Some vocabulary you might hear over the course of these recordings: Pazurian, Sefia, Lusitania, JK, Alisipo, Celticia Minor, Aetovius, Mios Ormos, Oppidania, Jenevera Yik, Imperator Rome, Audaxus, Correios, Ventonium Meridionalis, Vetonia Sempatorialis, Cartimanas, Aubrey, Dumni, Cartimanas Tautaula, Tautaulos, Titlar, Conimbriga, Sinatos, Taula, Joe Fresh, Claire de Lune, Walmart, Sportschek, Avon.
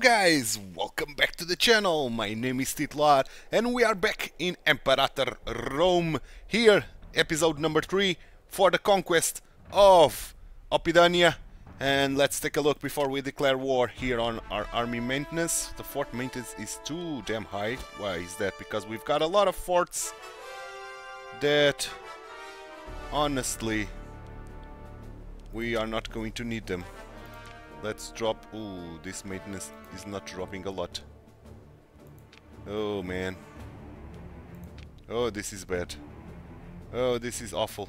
Hello guys, welcome back to the channel. My name is Titlar and we are back in Imperator Rome here, episode number 3 for the conquest of Oppidania. And let's take a look before we declare war here on our army maintenance. The fort maintenance is too damn high. Why is that? Because we've got a lot of forts that honestly we are not going to need them. Let's drop... Ooh, this maintenance is not dropping a lot. Oh, man. Oh, this is bad. Oh, this is awful.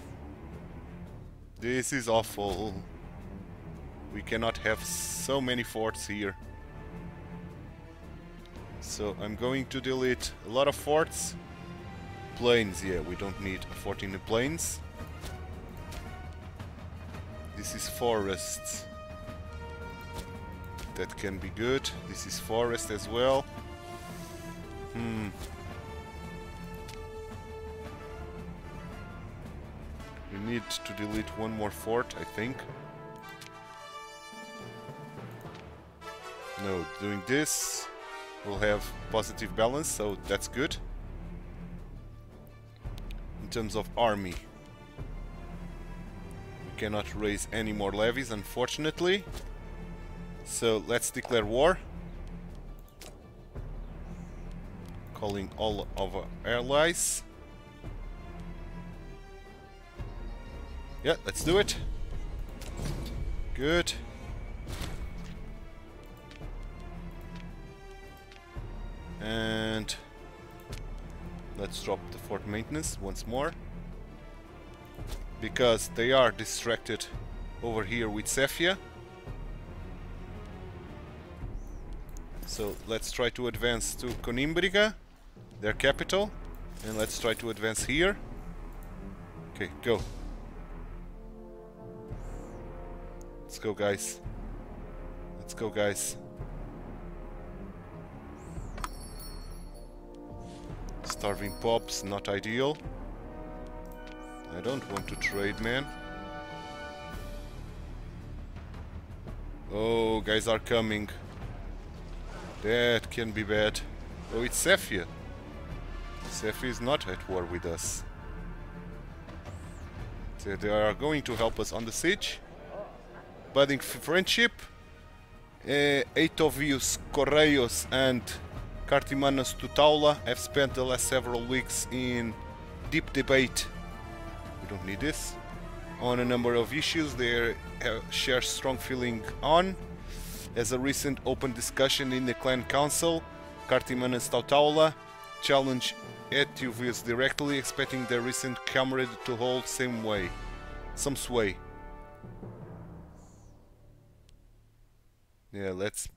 This is awful. We cannot have so many forts here. So, I'm going to delete a lot of forts. Plains, yeah, we don't need a fort in the plains. This is forests. That can be good. This is forest as well. We need to delete one more fort, I think. No, doing this will have positive balance, so that's good. In terms of army, we cannot raise any more levies, unfortunately. So let's declare war, calling all of our allies. Yeah, let's do it. Good. And let's drop the fort maintenance once more, because they are distracted over here with Sefia. So let's try to advance to Conimbriga, their capital, and let's try to advance here. Okay, go. Let's go, guys. Let's go, guys. Starving pops, not ideal. I don't want to trade, man. Oh, guys are coming. That can be bad. Oh, it's Sefia. Sefia is not at war with us. So they are going to help us on the siege. Budding friendship. Aetovius, Correios and Cartimanas to Taula have spent the last several weeks in deep debate. We don't need this. On a number of issues they share strong feeling on. As a recent open discussion in the clan council, Cartimanas Tautaula challenged Aetovius directly, expecting their recent comrade to hold some sway. Yeah, let's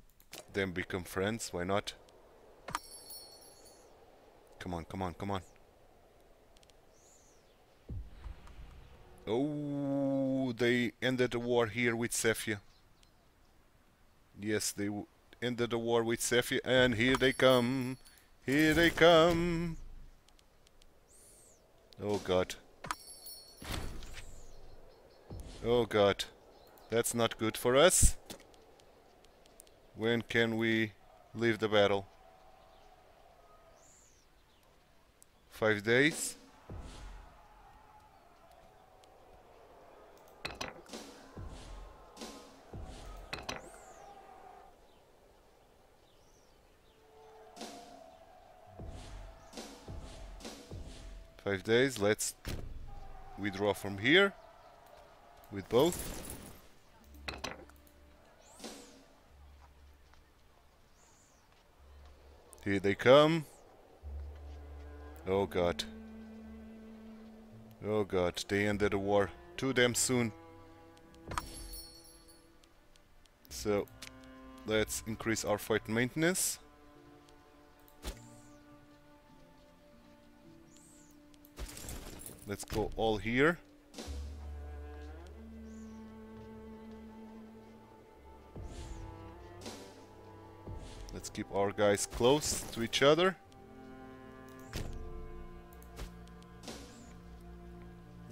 them become friends, why not? Come on, come on, come on. Oh, they ended the war here with Sefia. Yes, they ended the war with Sefia, and here they come. Here they come. Oh, God. Oh, God. That's not good for us. When can we leave the battle? 5 days. Let's withdraw from here with both. Here they come. Oh God. Oh God, they ended the war too damn soon. So let's increase our fort maintenance. Let's go all here. Let's keep our guys close to each other.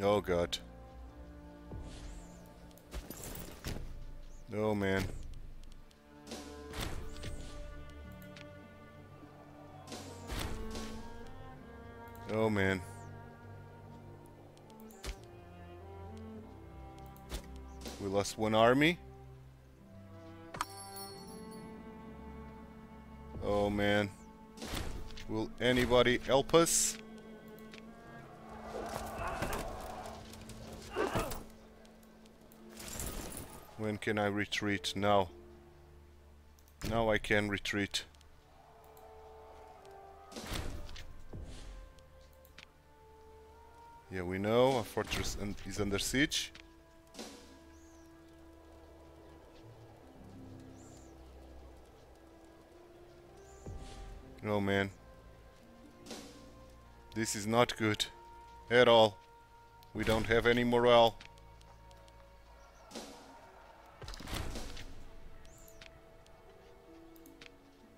Oh God. Oh man. Oh, man. We lost one army. Oh, man. Will anybody help us? When can I retreat? Now. Now I can retreat. Yeah, we know. Our fortress is under siege. Oh, man. This is not good. At all. We don't have any morale.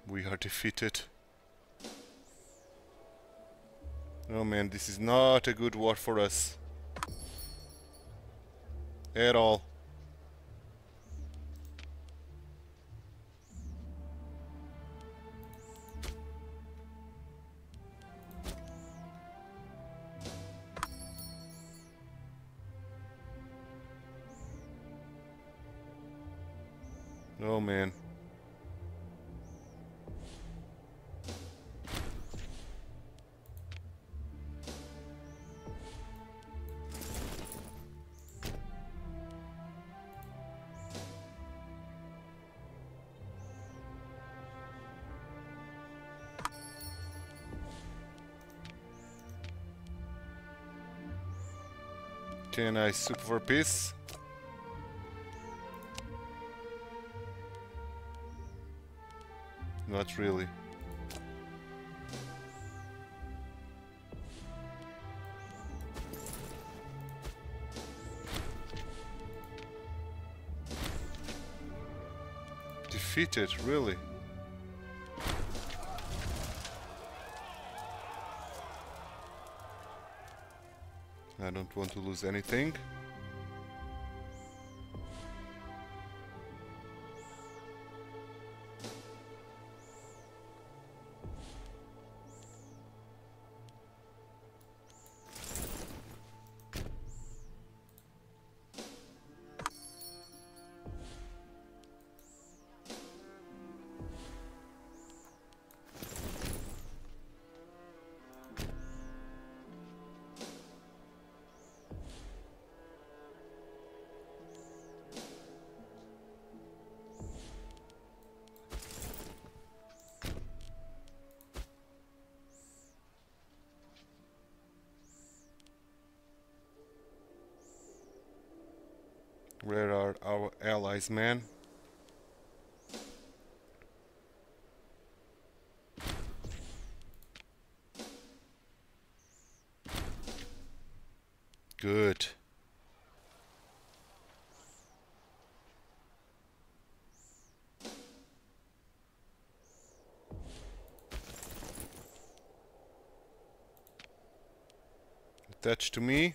We are defeated. Oh, man. This is not a good war for us. At all. Oh, man. Can I sue for peace? Not really. Defeated, really? I don't want to lose anything. Where are our allies, man? Good. Attached to me.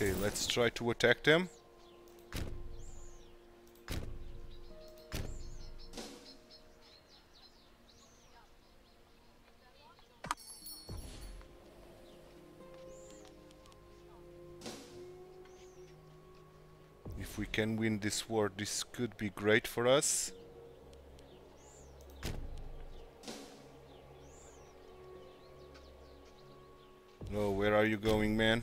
Okay, let's try to attack them. If we can win this war, this could be great for us. Oh, where are you going, man?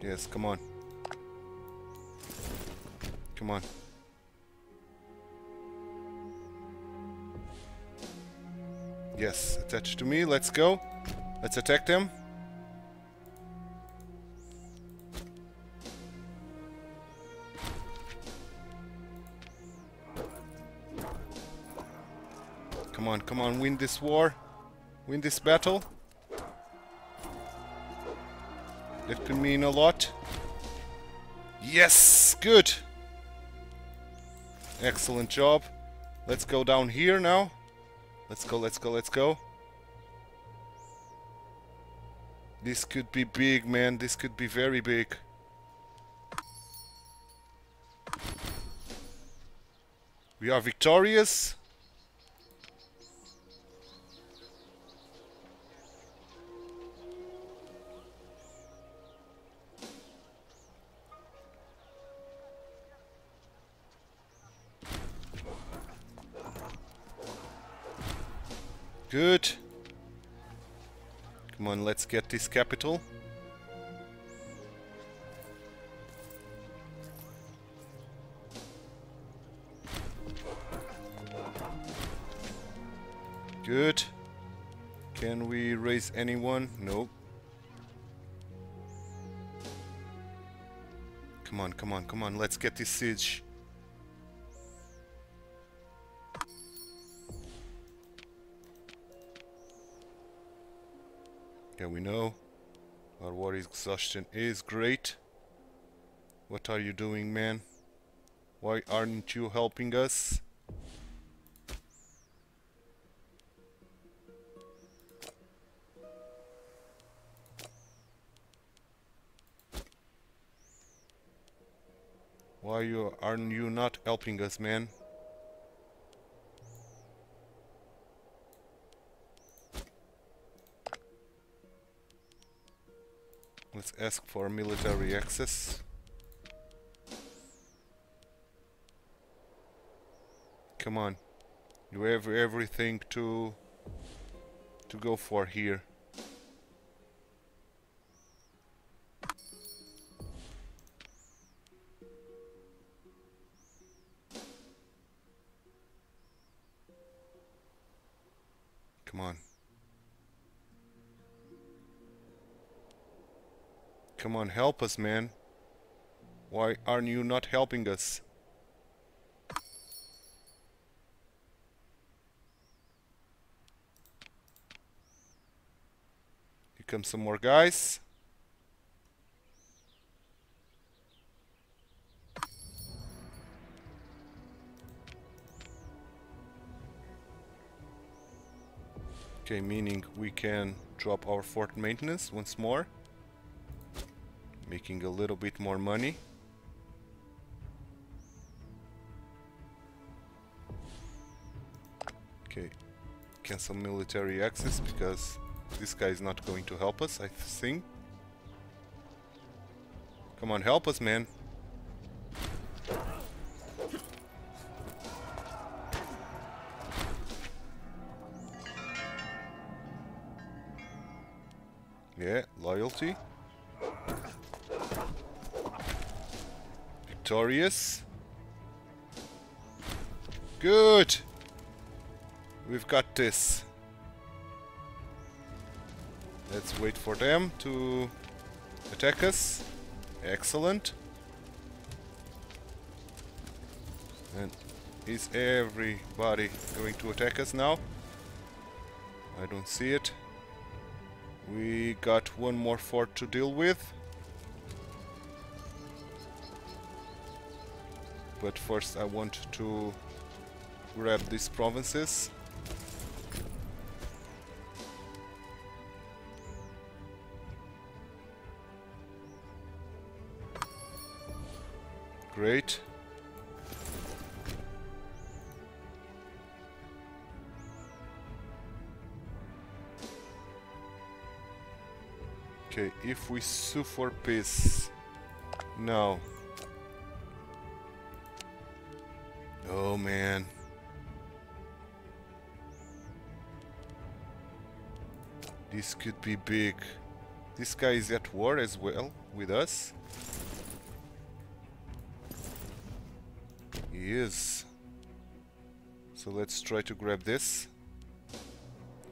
Yes, come on. Come on. Yes, attached to me. Let's go. Let's attack them. Come on, come on. Win this war. Win this battle. That could mean a lot. Yes! Good! Excellent job. Let's go down here now. Let's go, let's go, let's go. This could be big, man. This could be very big. We are victorious. Good. Come on, let's get this capital. Good. Can we raise anyone? Nope. Come on, come on, come on. Let's get this siege. Yeah, we know. Our war exhaustion is great. What are you doing, man? Why aren't you helping us? Why aren't you not helping us, man? Let's ask for military access. Come on. You have everything to go for here. Come on. Come on, help us, man. Why aren't you not helping us? Here come some more guys. Okay, meaning we can drop our fort maintenance once more. Making a little bit more money. Okay, cancel military access because this guy is not going to help us, I think. Come on, help us, man. Yeah, loyalty. Victorious. Good. We've got this. Let's wait for them to attack us. Excellent. And is everybody going to attack us now? I don't see it. We got one more fort to deal with. But first I want to grab these provinces. Great. Okay, if we sue for peace now. Oh, man. This could be big. This guy is at war as well with us. Yes. So let's try to grab this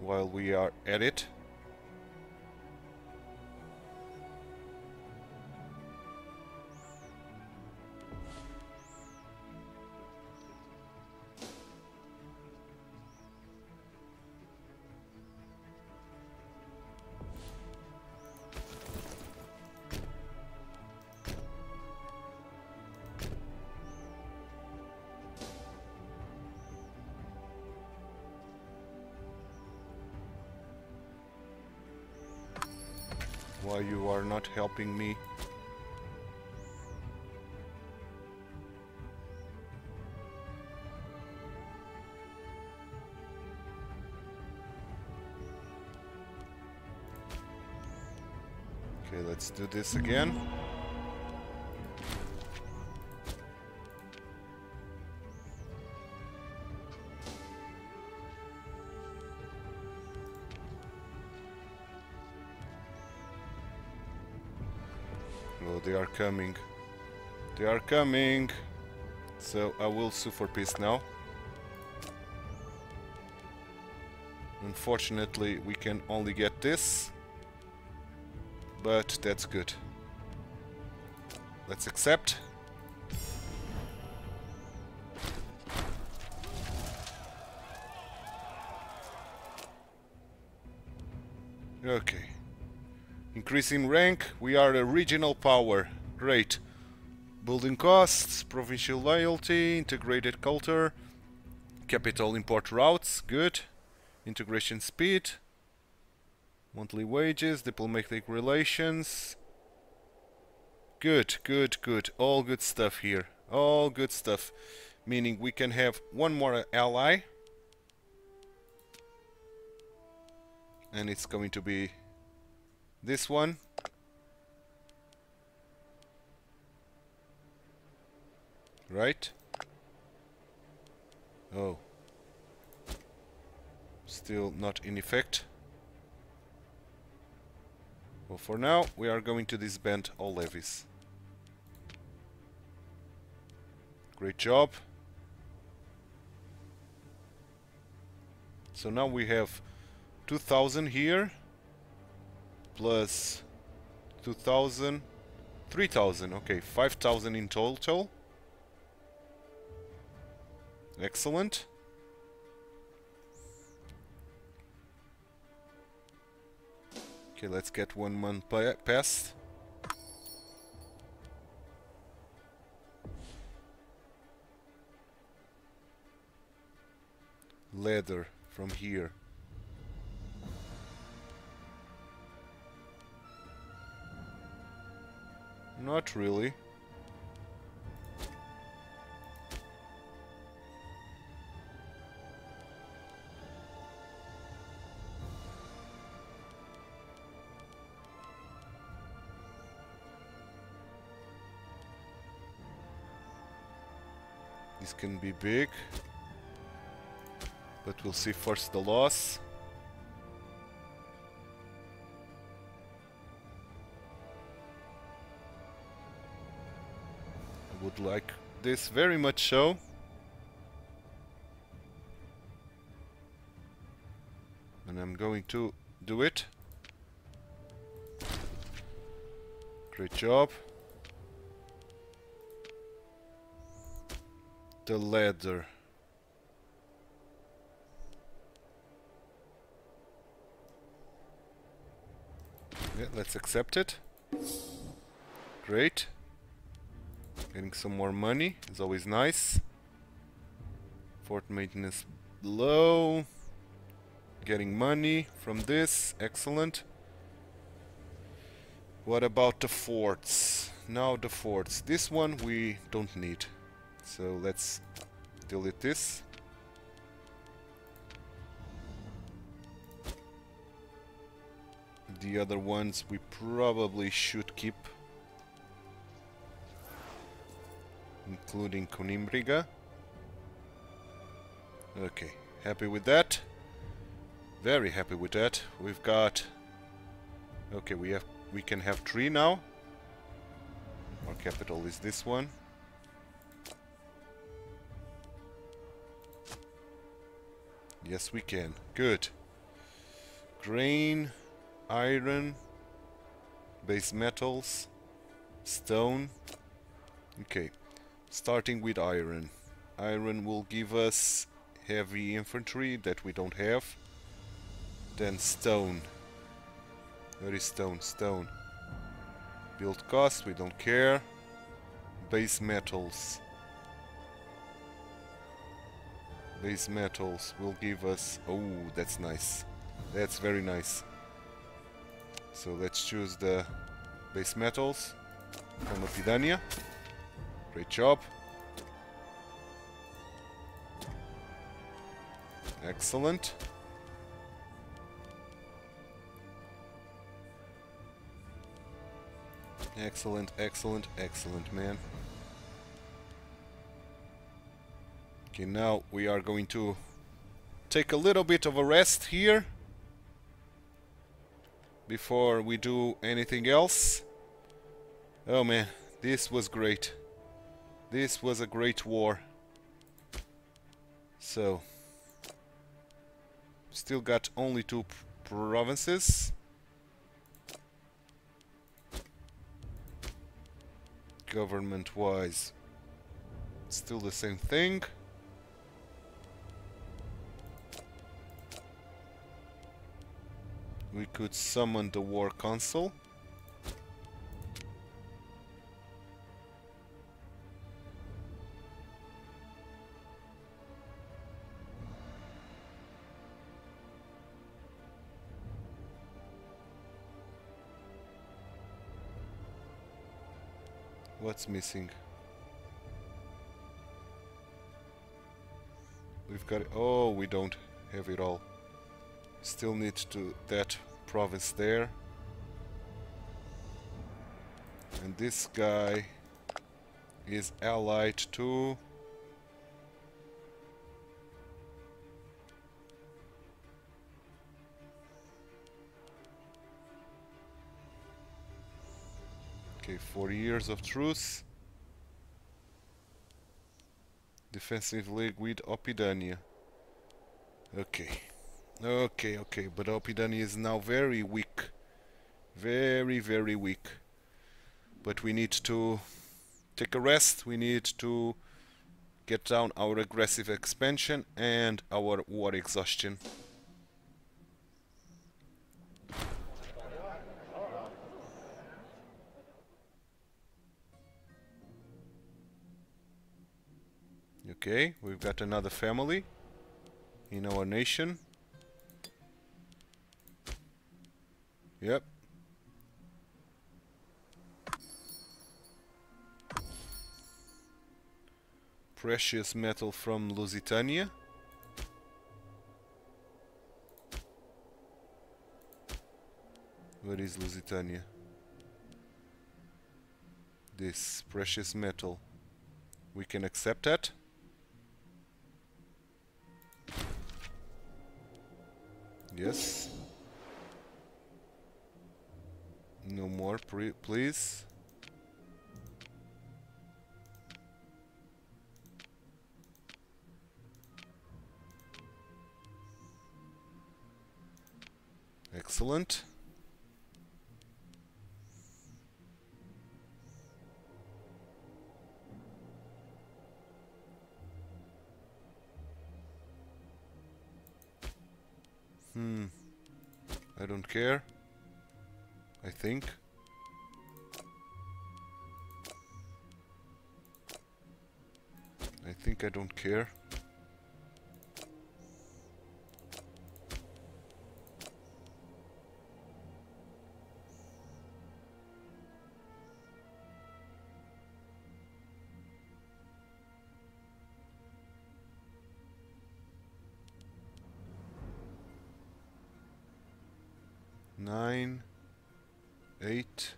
while we are at it. Why you are not helping me? Okay, let's do this again. They are coming. They are coming. So I will sue for peace now. Unfortunately, we can only get this. But that's good. Let's accept. Okay. Increasing rank, we are a regional power. Great. Building costs, provincial loyalty, integrated culture, capital import routes, good. Integration speed, monthly wages, diplomatic relations. Good, good, good. All good stuff here. All good stuff. Meaning we can have one more ally. And it's going to be this one. Right? Oh. Still not in effect. Well, for now, we are going to disband all levies. Great job. So now we have 2,000 here. Plus 2,000, 3,000, okay, 5,000 in total. Excellent. Okay, let's get 1 month passed. Leather from here. Not really. This can be big, but we'll see first the loss. Would like this very much so. And I'm going to do it. Great job. The ladder. Yeah, let's accept it. Great. Getting some more money is always nice. Fort maintenance low. Getting money from this. Excellent. What about the forts? Now the forts. This one we don't need. So let's delete this. The other ones we probably should keep. Including Conimbriga. Okay, happy with that. Very happy with that. We've got... Okay, we can have 3 now. Our capital is this one. Yes, we can. Good. Grain, iron, base metals, stone. Okay, starting with iron. Iron will give us heavy infantry that we don't have. Then stone. Where is stone? Stone. Build cost, we don't care. Base metals. Base metals will give us... oh, that's nice. That's very nice. So let's choose the base metals from Oppidania. Great job. Excellent. Excellent, excellent, excellent, man. Okay, now we are going to take a little bit of a rest here before we do anything else. Oh man, this was great. This was a great war. So, still got only 2 provinces. Government-wise, still the same thing. We could summon the War Council. What's missing? We've got it. Oh, we don't have it all. Still need to that province there. And this guy is allied to okay, 4 years of truce. Defensive league with Oppidania. Okay. Okay, okay, but Oppidania is now very weak. Very, very weak. But we need to take a rest, we need to get down our aggressive expansion and our war exhaustion. Okay, we've got another family in our nation. Yep. Precious metal from Lusitania. Where is Lusitania? This precious metal. We can accept that. Yes. No more, please. Excellent. I don't care. I think. I don't care. Nine, eight.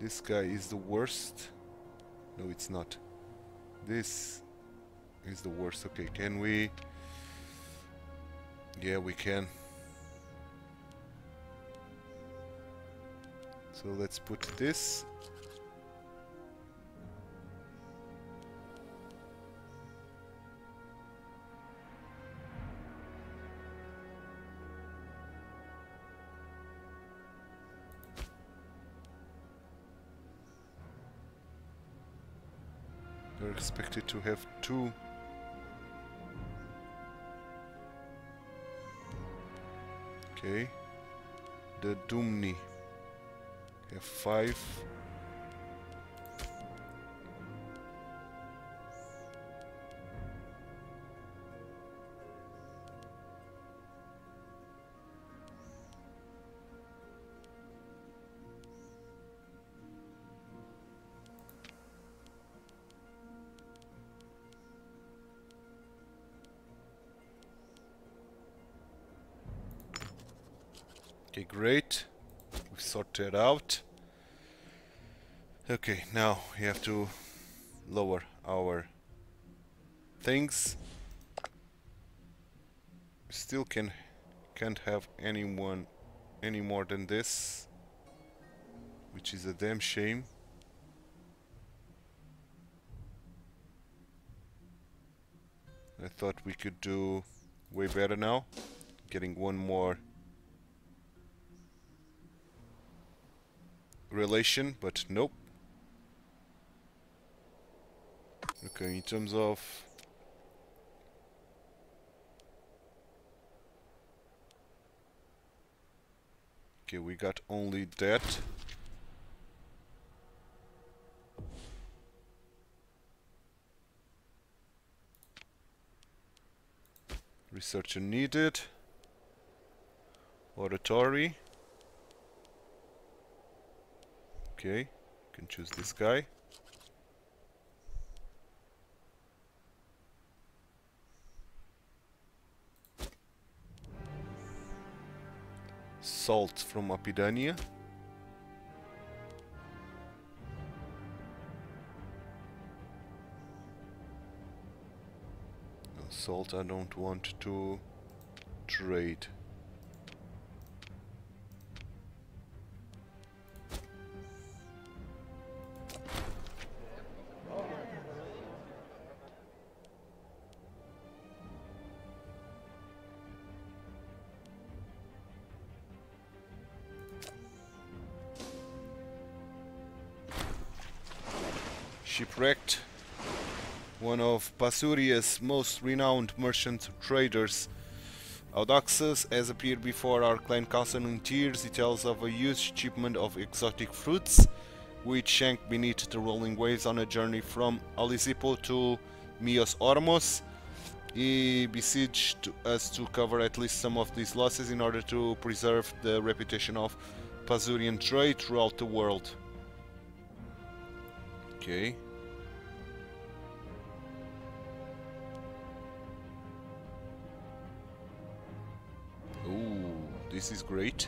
This guy is the worst. No, it's not. This is the worst. Okay, can we? Yeah, we can. So let's put this. We're expected to have two. Okay. The Dumni have 5. Okay, great. We've sorted out. Okay, now we have to lower our things. Still can't have anyone any more than this, which is a damn shame. I thought we could do way better now. Getting one more relation, but nope. Okay, in terms of okay, we got only that. Researcher needed. Oratory. Okay, can choose this guy. Salt from Oppidania. No, salt I don't want to trade. Shipwrecked, one of Pazuria's most renowned merchant traders. Audaxus has appeared before our clan council in tears. He tells of a huge shipment of exotic fruits, which sank beneath the rolling waves on a journey from Alisipo to Mios Ormos. He beseeched us to cover at least some of these losses in order to preserve the reputation of Pazurian trade throughout the world. Okay. Ooh, this is great.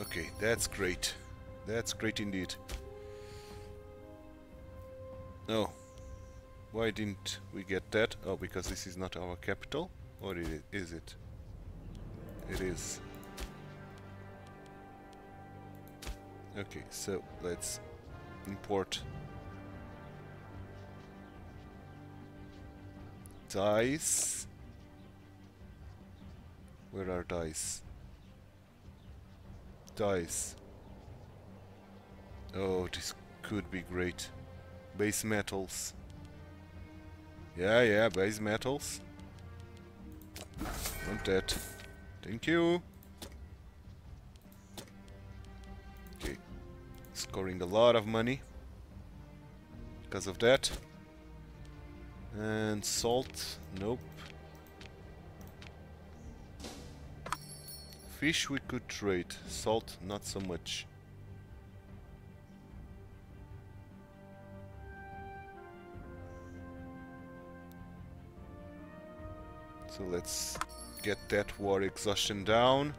Okay, that's great. That's great indeed. No. Why didn't we get that? Oh, because this is not our capital? Or is it? It is. Okay, so let's import dice. Where are dice? Dice. Oh, this could be great. Base metals. Yeah, base metals. Want that. Thank you. Scoring a lot of money because of that. And salt, nope. Fish we could trade, salt not so much. So let's get that war exhaustion down.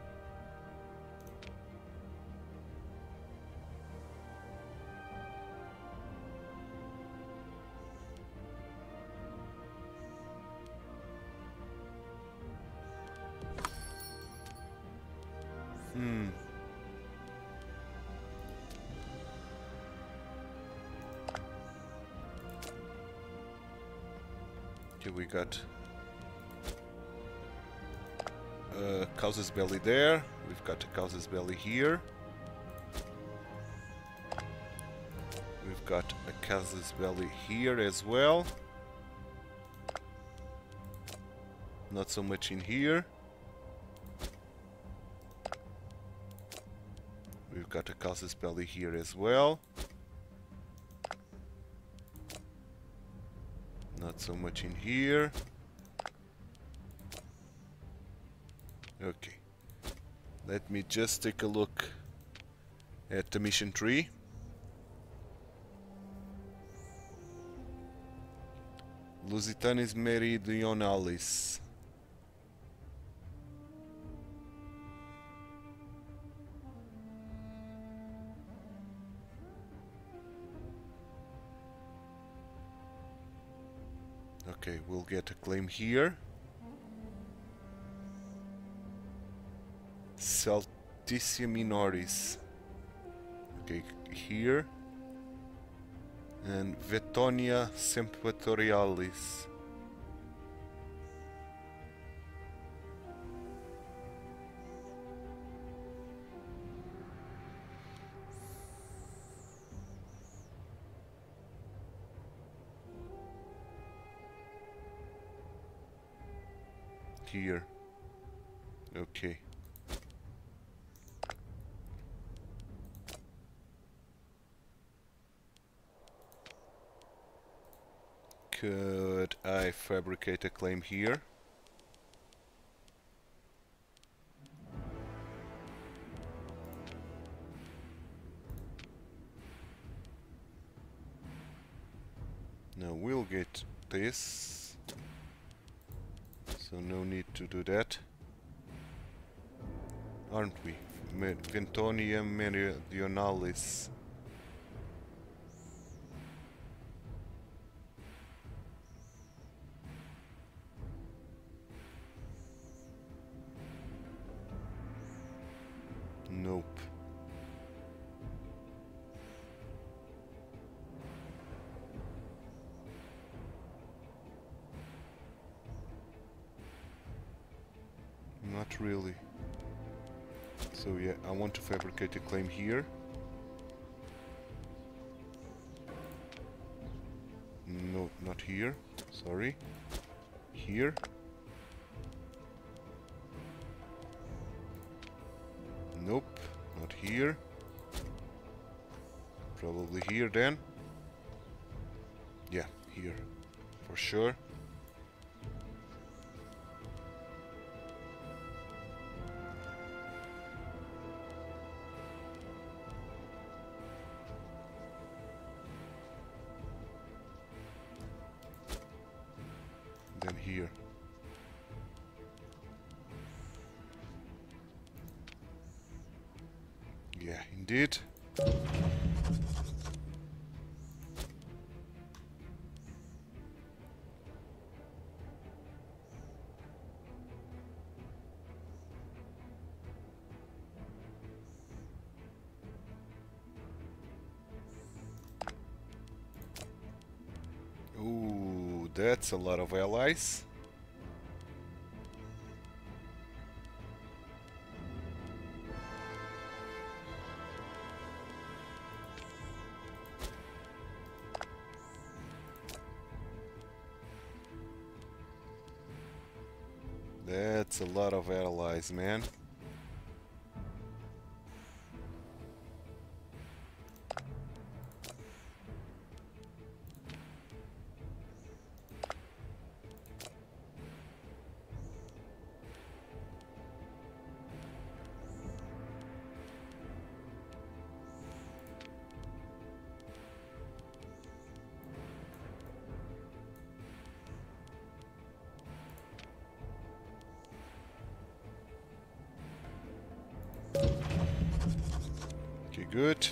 Here we got Cause's Belly there. We've got a Cause's Belly here. We've got a Cause's Belly here as well. Not so much in here. We've got a Cause's Belly here as well. Not so much in here. Okay. Let me just take a look at the mission tree. Lusitania Meridionalis. Okay, we'll get a claim here. Celticia Minoris. Okay, here. And Vetonia Sempatorialis. Here. Okay. Could I fabricate a claim here? Now we'll get this, so no need to do that. Aren't we? Ventonium Meridionalis. Nope. Not really. So yeah, I want to fabricate a claim here. No, not here. Sorry. Here. Nope, not here. Probably here then. Yeah, here, for sure. Then here. Yeah, indeed. Ooh, that's a lot of allies. That's a lot of allies, man. Good.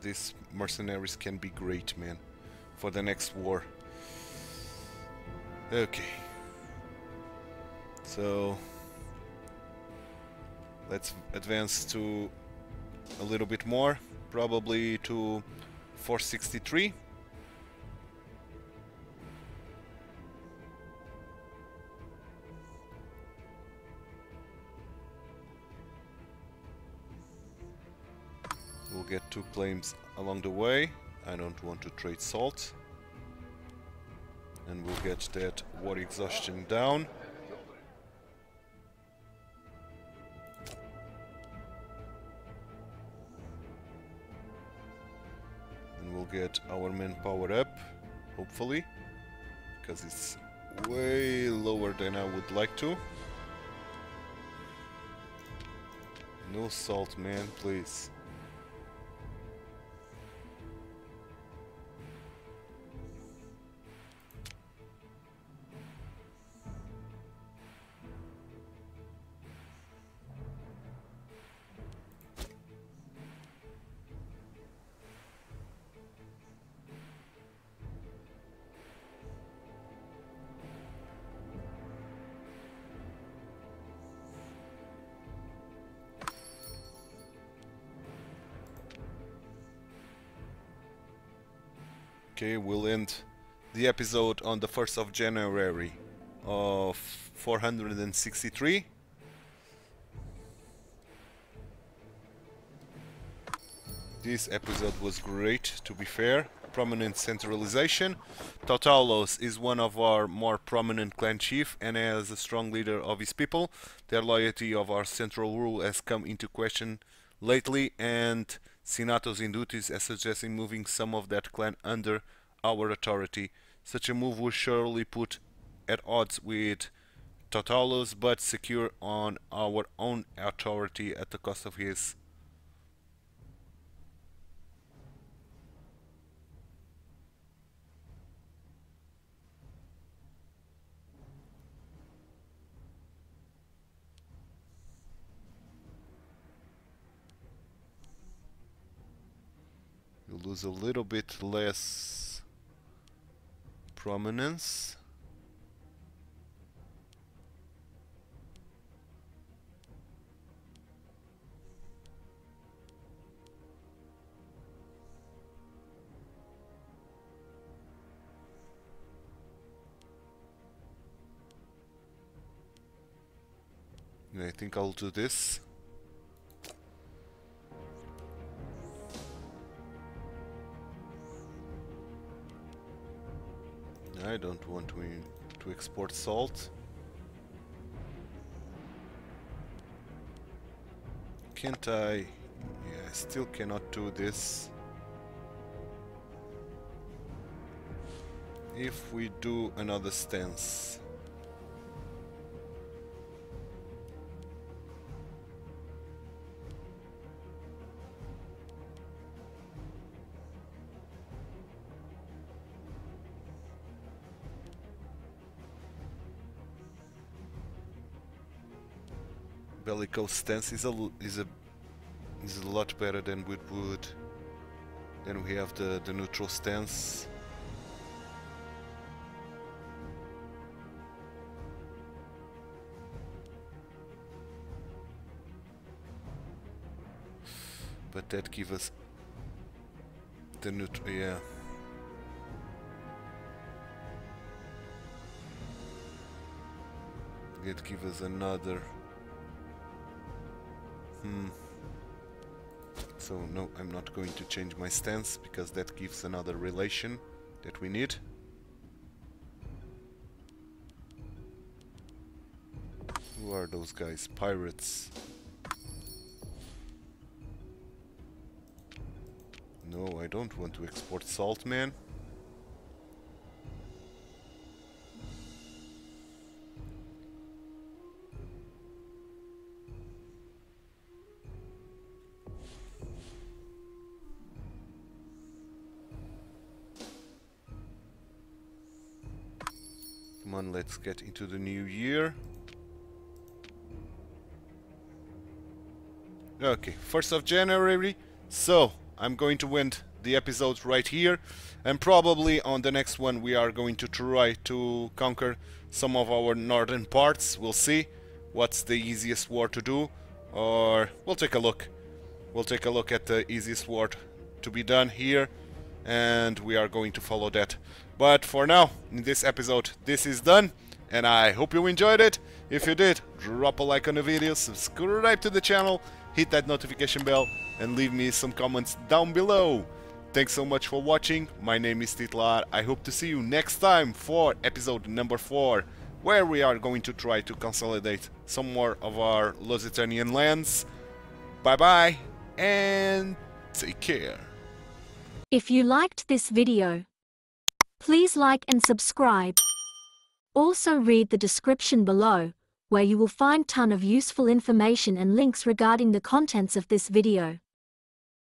These mercenaries can be great, man, for the next war. Okay. So let's advance to a little bit more, probably to 463. We'll get two claims along the way. I don't want to trade salt. And we'll get that war exhaustion down. And we'll get our manpower up, hopefully, because it's way lower than I would like to. No salt, man, please. Okay, we'll end the episode on the 1st of January of 463. This episode was great, to be fair. Prominent centralization. Tautaulos is one of our more prominent clan chiefs and as a strong leader of his people. Their loyalty of our central rule has come into question lately, and Sinatos in duties as suggesting moving some of that clan under our authority. Such a move would surely put at odds with Tautaulos, but secure on our own authority at the cost of his. Lose a little bit less prominence. I think I'll do this. I don't want to export salt. Can't I? Yeah, I still cannot do this. If we do another stance. Bellical stance is a lot better than we would. Then we have the neutral stance. But that gives us the neutral, yeah. It gives us another. So no, I'm not going to change my stance because that gives another relation that we need. Who are those guys? Pirates? No, I don't want to export salt, man. Let's get into the new year. Okay, 1st of January. So I'm going to end the episode right here, and probably on the next one we are going to try to conquer some of our northern parts. We'll see what's the easiest war to do, or we'll take a look. We'll take a look at the easiest war to be done here, and we are going to follow that. But for now, in this episode, this is done, and I hope you enjoyed it. If you did, drop a like on the video, subscribe to the channel, hit that notification bell, and leave me some comments down below. Thanks so much for watching. My name is Titlar. I hope to see you next time for episode number 4, where we are going to try to consolidate some more of our Lusitanian lands. Bye-bye, and take care. If you liked this video, please like and subscribe. Also read the description below, where you will find a ton of useful information and links regarding the contents of this video.